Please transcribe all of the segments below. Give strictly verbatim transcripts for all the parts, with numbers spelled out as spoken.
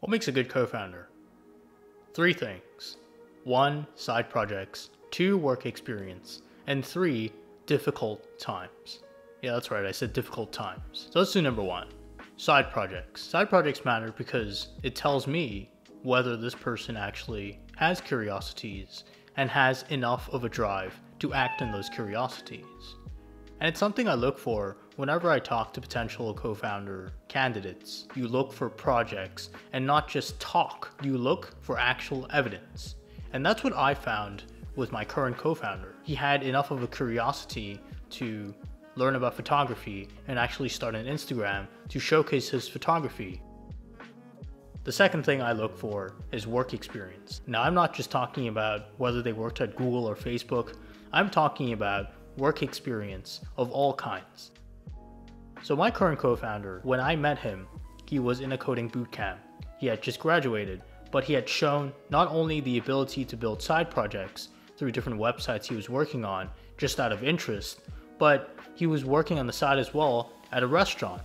What makes a good co-founder? Three things. One, side projects. Two, work experience. And three, difficult times. Yeah, that's right, I said difficult times. So let's do number one, side projects. Side projects matter because it tells me whether this person actually has curiosities and has enough of a drive to act on those curiosities. And it's something I look for whenever I talk to potential co-founder candidates. You look for projects and not just talk, you look for actual evidence. And that's what I found with my current co-founder. He had enough of a curiosity to learn about photography and actually start an Instagram to showcase his photography. The second thing I look for is work experience. Now, I'm not just talking about whether they worked at Google or Facebook. I'm talking about work experience of all kinds. So my current co-founder, when I met him, he was in a coding bootcamp. He had just graduated, but he had shown not only the ability to build side projects through different websites he was working on just out of interest, but he was working on the side as well at a restaurant.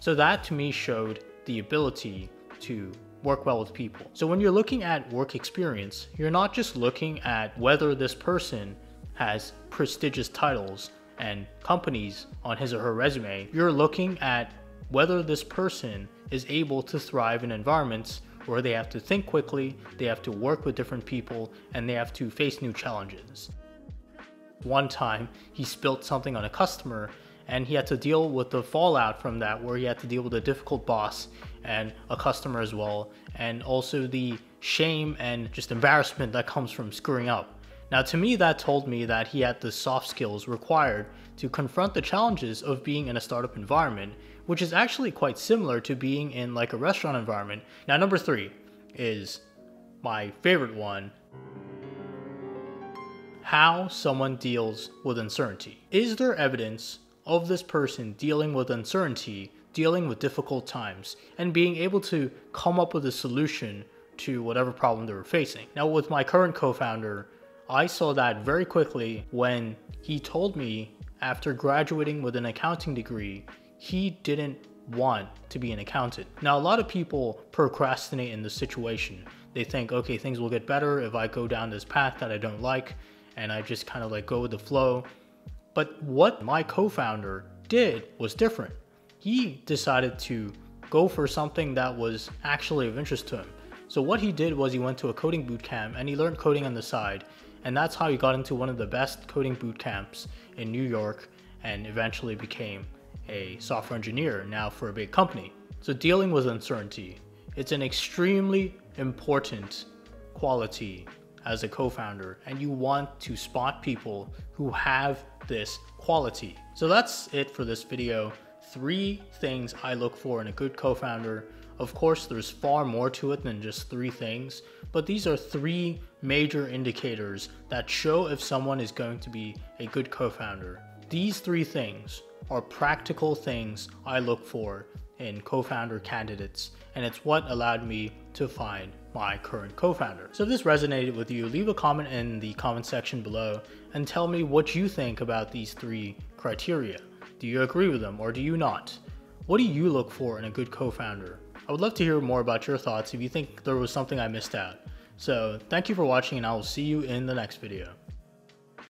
So that to me showed the ability to work well with people. So when you're looking at work experience, you're not just looking at whether this person has prestigious titles and companies on his or her resume. You're looking at whether this person is able to thrive in environments where they have to think quickly, they have to work with different people, and they have to face new challenges. One time, he spilt something on a customer and he had to deal with the fallout from that, where he had to deal with a difficult boss and a customer as well, and also the shame and just embarrassment that comes from screwing up. Now, to me, that told me that he had the soft skills required to confront the challenges of being in a startup environment, which is actually quite similar to being in like a restaurant environment. Now, number three is my favorite one. How someone deals with uncertainty. Is there evidence of this person dealing with uncertainty, dealing with difficult times, and being able to come up with a solution to whatever problem they were facing? Now, with my current co-founder, I saw that very quickly when he told me after graduating with an accounting degree, he didn't want to be an accountant. Now, a lot of people procrastinate in this situation. They think, okay, things will get better if I go down this path that I don't like, and I just kind of like go with the flow. But what my co-founder did was different. He decided to go for something that was actually of interest to him. So what he did was he went to a coding bootcamp and he learned coding on the side. And that's how he got into one of the best coding boot camps in New York and eventually became a software engineer, now for a big company. So dealing with uncertainty, it's an extremely important quality as a co-founder, and you want to spot people who have this quality. So that's it for this video. Three things I look for in a good co-founder. Of course, there's far more to it than just three things, but these are three major indicators that show if someone is going to be a good co-founder. These three things are practical things I look for in co-founder candidates, and it's what allowed me to find my current co-founder. So if this resonated with you, leave a comment in the comment section below and tell me what you think about these three criteria. Do you agree with them or do you not? What do you look for in a good co-founder? I would love to hear more about your thoughts if you think there was something I missed out. So thank you for watching, and I will see you in the next video.